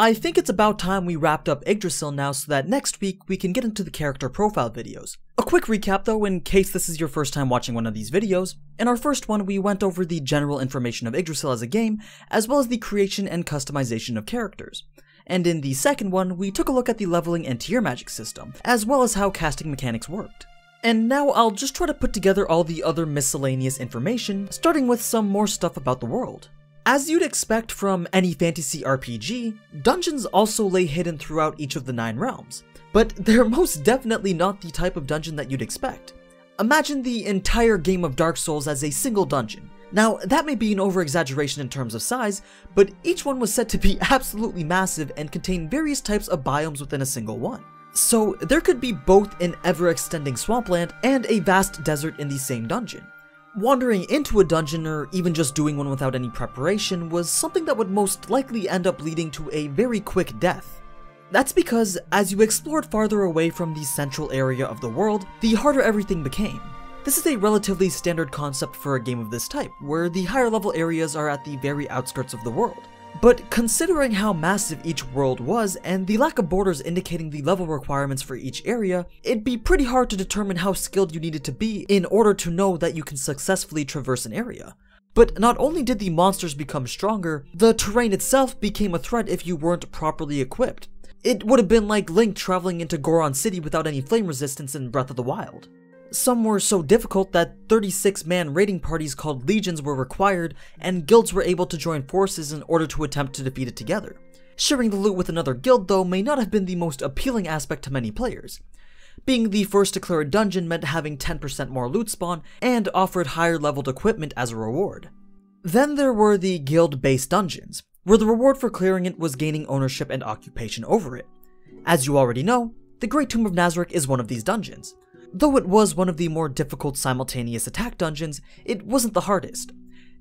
I think it's about time we wrapped up Yggdrasil now so that next week we can get into the character profile videos. A quick recap though, in case this is your first time watching one of these videos. In our first one, we went over the general information of Yggdrasil as a game, as well as the creation and customization of characters. And in the second one, we took a look at the leveling and tier magic system, as well as how casting mechanics worked. And now I'll just try to put together all the other miscellaneous information, starting with some more stuff about the world. As you'd expect from any fantasy RPG, dungeons also lay hidden throughout each of the 9 realms, but they're most definitely not the type of dungeon that you'd expect. Imagine the entire game of Dark Souls as a single dungeon. Now, that may be an over-exaggeration in terms of size, but each one was said to be absolutely massive and contain various types of biomes within a single one. So there could be both an ever-extending swampland and a vast desert in the same dungeon. Wandering into a dungeon, or even just doing one without any preparation, was something that would most likely end up leading to a very quick death. That's because, as you explored farther away from the central area of the world, the harder everything became. This is a relatively standard concept for a game of this type, where the higher level areas are at the very outskirts of the world. But considering how massive each world was, and the lack of borders indicating the level requirements for each area, it'd be pretty hard to determine how skilled you needed to be in order to know that you can successfully traverse an area. But not only did the monsters become stronger, the terrain itself became a threat if you weren't properly equipped. It would have been like Link traveling into Goron City without any flame resistance in Breath of the Wild. Some were so difficult that 36-man raiding parties called legions were required, and guilds were able to join forces in order to attempt to defeat it together. Sharing the loot with another guild, though, may not have been the most appealing aspect to many players. Being the first to clear a dungeon meant having 10% more loot spawn, and offered higher-leveled equipment as a reward. Then there were the guild-based dungeons, where the reward for clearing it was gaining ownership and occupation over it. As you already know, the Great Tomb of Nazarick is one of these dungeons. Though it was one of the more difficult simultaneous attack dungeons, it wasn't the hardest.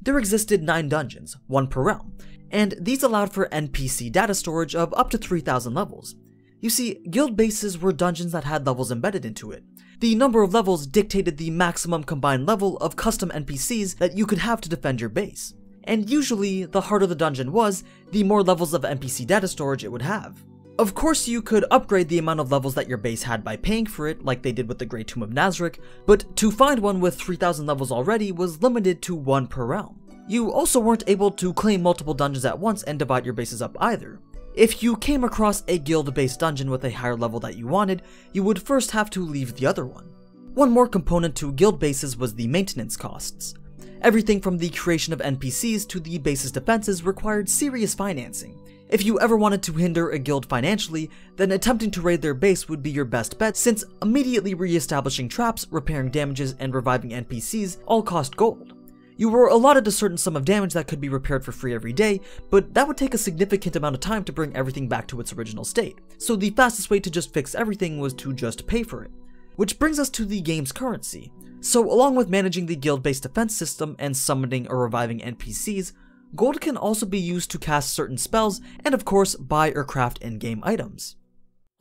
There existed 9 dungeons, one per realm, and these allowed for NPC data storage of up to 3,000 levels. You see, guild bases were dungeons that had levels embedded into it. The number of levels dictated the maximum combined level of custom NPCs that you could have to defend your base. And usually, the harder the dungeon was, the more levels of NPC data storage it would have. Of course, you could upgrade the amount of levels that your base had by paying for it, like they did with the Great Tomb of Nazarick, but to find one with 3,000 levels already was limited to one per realm. You also weren't able to claim multiple dungeons at once and divide your bases up either. If you came across a guild-based dungeon with a higher level that you wanted, you would first have to leave the other one. One more component to guild bases was the maintenance costs. Everything from the creation of NPCs to the base's defenses required serious financing. If you ever wanted to hinder a guild financially, then attempting to raid their base would be your best bet, since immediately re-establishing traps, repairing damages, and reviving NPCs all cost gold. You were allotted a certain sum of damage that could be repaired for free every day, but that would take a significant amount of time to bring everything back to its original state, so the fastest way to just fix everything was to just pay for it. Which brings us to the game's currency. So along with managing the guild-based defense system and summoning or reviving NPCs, gold can also be used to cast certain spells and, of course, buy or craft in-game items.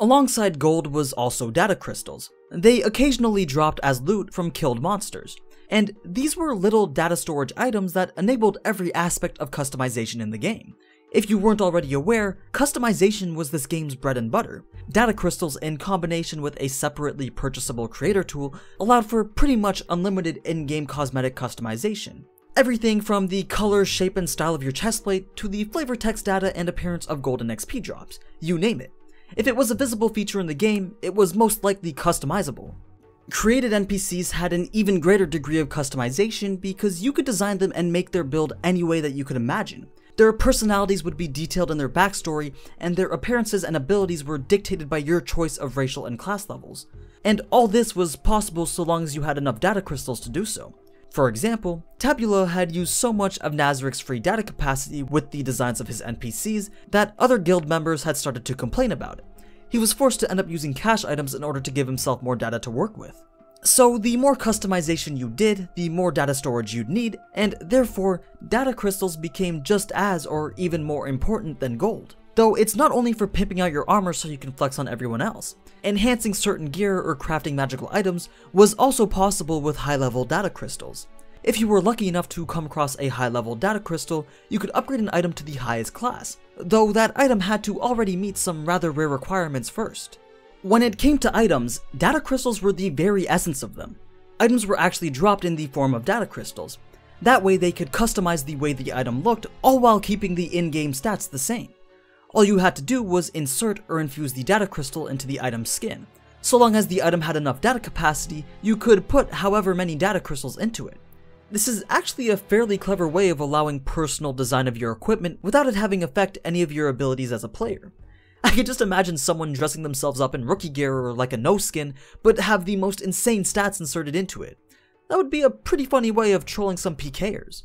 Alongside gold was also data crystals. They occasionally dropped as loot from killed monsters, and these were little data storage items that enabled every aspect of customization in the game. If you weren't already aware, customization was this game's bread and butter. Data crystals, in combination with a separately purchasable creator tool, allowed for pretty much unlimited in-game cosmetic customization. Everything from the color, shape, and style of your chestplate to the flavor text data and appearance of golden XP drops, you name it. If it was a visible feature in the game, it was most likely customizable. Created NPCs had an even greater degree of customization because you could design them and make their build any way that you could imagine. Their personalities would be detailed in their backstory, and their appearances and abilities were dictated by your choice of racial and class levels. And all this was possible so long as you had enough data crystals to do so. For example, Tabula had used so much of Nazarick's free data capacity with the designs of his NPCs that other guild members had started to complain about it. He was forced to end up using cash items in order to give himself more data to work with. So the more customization you did, the more data storage you'd need, and therefore, data crystals became just as or even more important than gold. Though it's not only for pimping out your armor so you can flex on everyone else. Enhancing certain gear or crafting magical items was also possible with high-level data crystals. If you were lucky enough to come across a high-level data crystal, you could upgrade an item to the highest class, though that item had to already meet some rather rare requirements first. When it came to items, data crystals were the very essence of them. Items were actually dropped in the form of data crystals. That way they could customize the way the item looked, all while keeping the in-game stats the same. All you had to do was insert or infuse the data crystal into the item's skin. So long as the item had enough data capacity, you could put however many data crystals into it. This is actually a fairly clever way of allowing personal design of your equipment without it having affect any of your abilities as a player. I could just imagine someone dressing themselves up in rookie gear or like a no-skin, but have the most insane stats inserted into it. That would be a pretty funny way of trolling some PKers.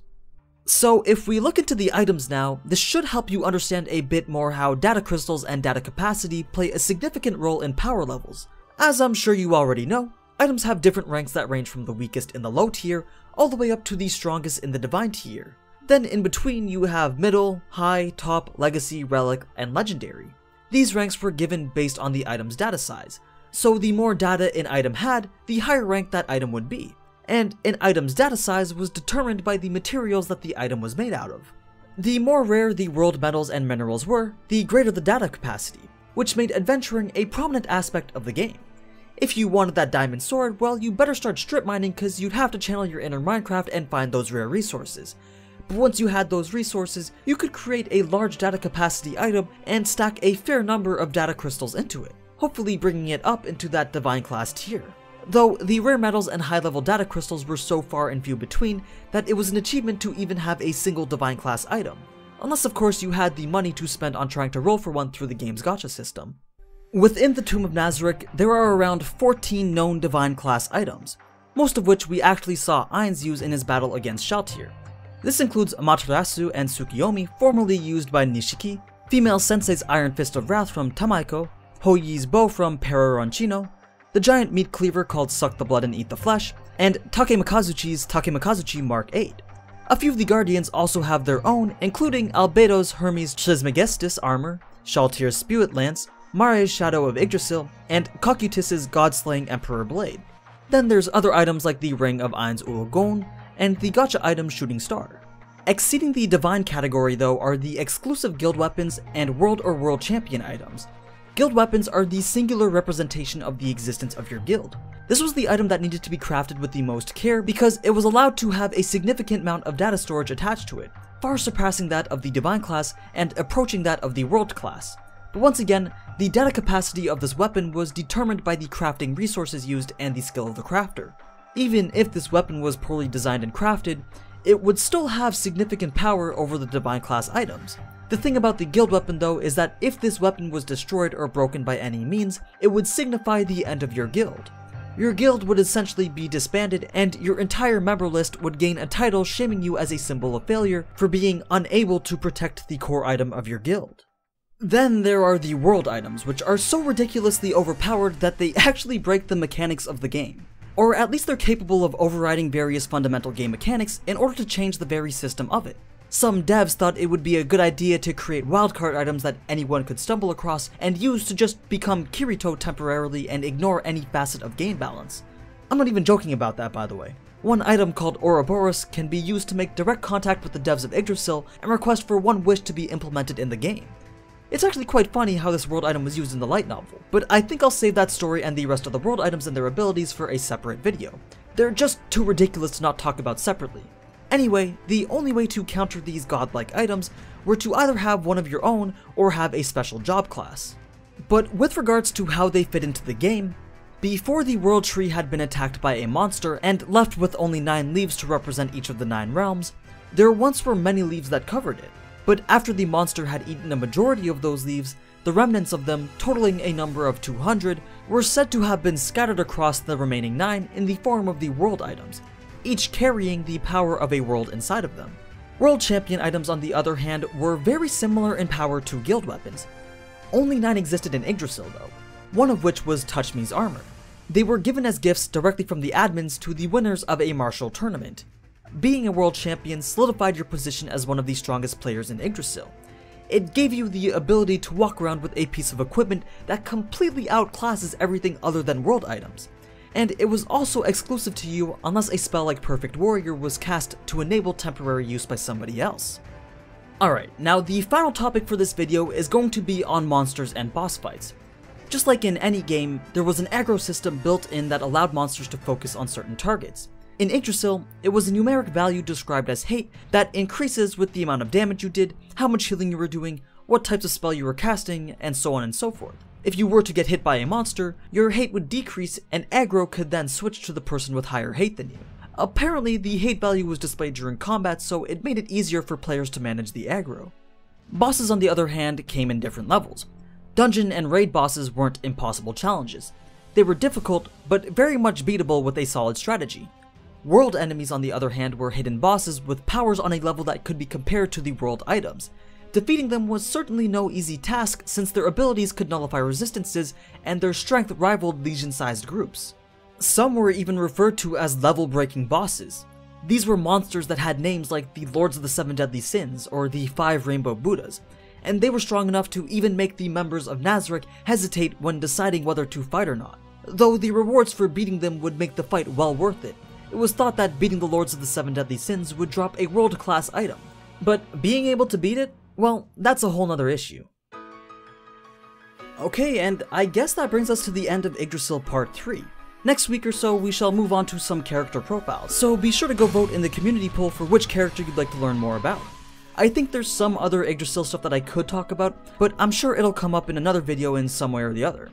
So if we look into the items now, this should help you understand a bit more how data crystals and data capacity play a significant role in power levels. As I'm sure you already know, items have different ranks that range from the weakest in the low tier, all the way up to the strongest in the divine tier. Then in between you have middle, high, top, legacy, relic, and legendary. These ranks were given based on the item's data size, so the more data an item had, the higher rank that item would be. And an item's data size was determined by the materials that the item was made out of. The more rare the world metals and minerals were, the greater the data capacity, which made adventuring a prominent aspect of the game. If you wanted that diamond sword, well, you better start strip mining because you'd have to channel your inner Minecraft and find those rare resources. But once you had those resources, you could create a large data capacity item and stack a fair number of data crystals into it, hopefully bringing it up into that divine class tier. Though the rare metals and high-level data crystals were so far and few between that it was an achievement to even have a single divine class item, unless of course you had the money to spend on trying to roll for one through the game's gacha system. Within the Tomb of Nazarick, there are around 14 known divine class items, most of which we actually saw Ainz use in his battle against Shaltier. This includes Matarasu and Tsukiyomi, formerly used by Nishiki, female sensei's Iron Fist of Wrath from Tamaiko, Houyi's Bow from Peroronchino, the giant meat cleaver called Suck the Blood and Eat the Flesh, and Takemikazuchi's Takemikazuchi Mark 8. A few of the Guardians also have their own, including Albedo's Hermes' Chrismegistus armor, Shaltier's Spewit Lance, Mare's Shadow of Yggdrasil, and Cocutis's Godslaying Emperor Blade. Then there's other items like the Ring of Ainz Ulugon, and the gacha item Shooting Star. Exceeding the Divine category though are the exclusive guild weapons and World or World Champion items. Guild weapons are the singular representation of the existence of your guild. This was the item that needed to be crafted with the most care because it was allowed to have a significant amount of data storage attached to it, far surpassing that of the Divine class and approaching that of the World class. But once again, the data capacity of this weapon was determined by the crafting resources used and the skill of the crafter. Even if this weapon was poorly designed and crafted, it would still have significant power over the Divine class items. The thing about the guild weapon though is that if this weapon was destroyed or broken by any means, it would signify the end of your guild. Your guild would essentially be disbanded and your entire member list would gain a title shaming you as a symbol of failure for being unable to protect the core item of your guild. Then there are the world items, which are so ridiculously overpowered that they actually break the mechanics of the game. Or at least they're capable of overriding various fundamental game mechanics in order to change the very system of it. Some devs thought it would be a good idea to create wildcard items that anyone could stumble across and use to just become Kirito temporarily and ignore any facet of game balance. I'm not even joking about that, by the way. One item called Ouroboros can be used to make direct contact with the devs of Yggdrasil and request for one wish to be implemented in the game. It's actually quite funny how this world item was used in the light novel, but I think I'll save that story and the rest of the world items and their abilities for a separate video. They're just too ridiculous to not talk about separately. Anyway, the only way to counter these godlike items were to either have one of your own or have a special job class. But with regards to how they fit into the game, before the world tree had been attacked by a monster and left with only 9 leaves to represent each of the 9 realms, there once were many leaves that covered it, but after the monster had eaten a majority of those leaves, the remnants of them, totaling a number of 200, were said to have been scattered across the remaining 9 in the form of the world items, each carrying the power of a world inside of them. World champion items, on the other hand, were very similar in power to guild weapons. Only 9 existed in Yggdrasil though, one of which was Touch Me's armor. They were given as gifts directly from the admins to the winners of a martial tournament. Being a world champion solidified your position as one of the strongest players in Yggdrasil. It gave you the ability to walk around with a piece of equipment that completely outclasses everything other than world items. and it was also exclusive to you unless a spell like Perfect Warrior was cast to enable temporary use by somebody else. Alright, now the final topic for this video is going to be on monsters and boss fights. Just like in any game, there was an aggro system built in that allowed monsters to focus on certain targets. In Yggdrasil, it was a numeric value described as hate that increases with the amount of damage you did, how much healing you were doing, what types of spell you were casting, and so on and so forth. If you were to get hit by a monster, your hate would decrease and aggro could then switch to the person with higher hate than you. Apparently, the hate value was displayed during combat, so it made it easier for players to manage the aggro. Bosses, on the other hand, came in different levels. Dungeon and raid bosses weren't impossible challenges. They were difficult, but very much beatable with a solid strategy. World enemies, on the other hand, were hidden bosses with powers on a level that could be compared to the world items. Defeating them was certainly no easy task since their abilities could nullify resistances and their strength rivaled legion-sized groups. Some were even referred to as level-breaking bosses. These were monsters that had names like the Lords of the Seven Deadly Sins or the Five Rainbow Buddhas, and they were strong enough to even make the members of Nazarick hesitate when deciding whether to fight or not, though the rewards for beating them would make the fight well worth it. It was thought that beating the Lords of the Seven Deadly Sins would drop a world-class item, but being able to beat it? Well, that's a whole nother issue. Okay, and I guess that brings us to the end of Yggdrasil Part 3. Next week or so, we shall move on to some character profiles, so be sure to go vote in the community poll for which character you'd like to learn more about. I think there's some other Yggdrasil stuff that I could talk about, but I'm sure it'll come up in another video in some way or the other.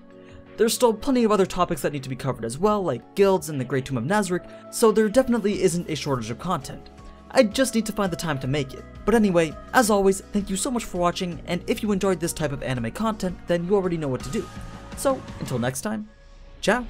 There's still plenty of other topics that need to be covered as well, like guilds and the Great Tomb of Nazarick, so there definitely isn't a shortage of content. I just need to find the time to make it. But anyway, as always, thank you so much for watching, and if you enjoyed this type of anime content, then you already know what to do. So, until next time, ciao!